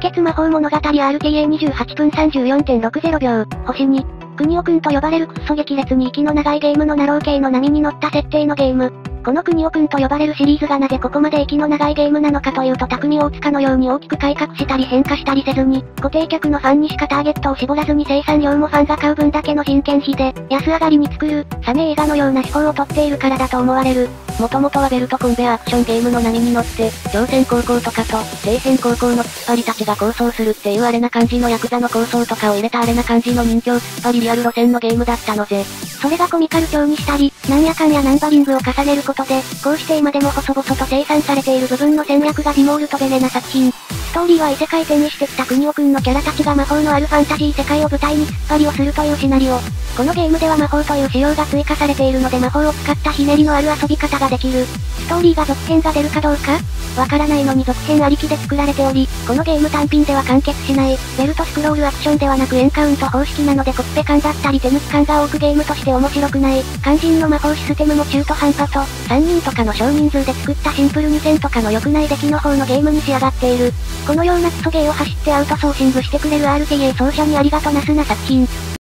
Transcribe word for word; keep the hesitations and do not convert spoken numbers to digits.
熱血魔法物語 アールティーエーにじゅうはちふん さんじゅうよんてんろくぜろびょう、ほしに、国尾くんと呼ばれるクッソ激烈に息の長いゲームのナロー系の波に乗った設定のゲーム。この国尾くんと呼ばれるシリーズがなぜここまで息の長いゲームなのかというと、匠大塚のように大きく改革したり変化したりせずに、固定客のファンにしかターゲットを絞らずに生産量もファンが買う分だけの人件費で、安上がりに作る、サメ映画のような手法をとっているからだと思われる。もともとはベルトコンベアアクションゲームの波に乗って、朝鮮高校とかと、底辺高校の突っ張りたちが構想するっていうアレな感じのヤクザの構想とかを入れたアレな感じの人形突っ張りリアル路線のゲームだったのぜ。それがコミカル調にしたり、なんやかんやナンバリングを重ねることで、こうして今でも細々と生産されている部分の戦略がディモールとベネな作品。ストーリーは異世界転移してきた国尾くんのキャラたちが魔法のあるファンタジー世界を舞台に突っ張りをするというシナリオ。このゲームでは魔法という仕様が追加されているので、魔法を使ったひねりのある遊び方ができる。ストーリーが続編が出るかどうかわからないのに続編ありきで作られており、このゲーム単品では完結しない、ベルトスクロールアクションではなくエンカウント方式なので、コスペ感だったり手抜き感が多くゲームとして面白くない。肝心の魔法システムも中途半端と、さんにんとかの少人数で作ったシンプルにせんとかの良くない出来の方のゲームに仕上がっている。このようなクソゲーを走ってアウトソーシングしてくれる アールティーエー 奏者にありがとなすな作品。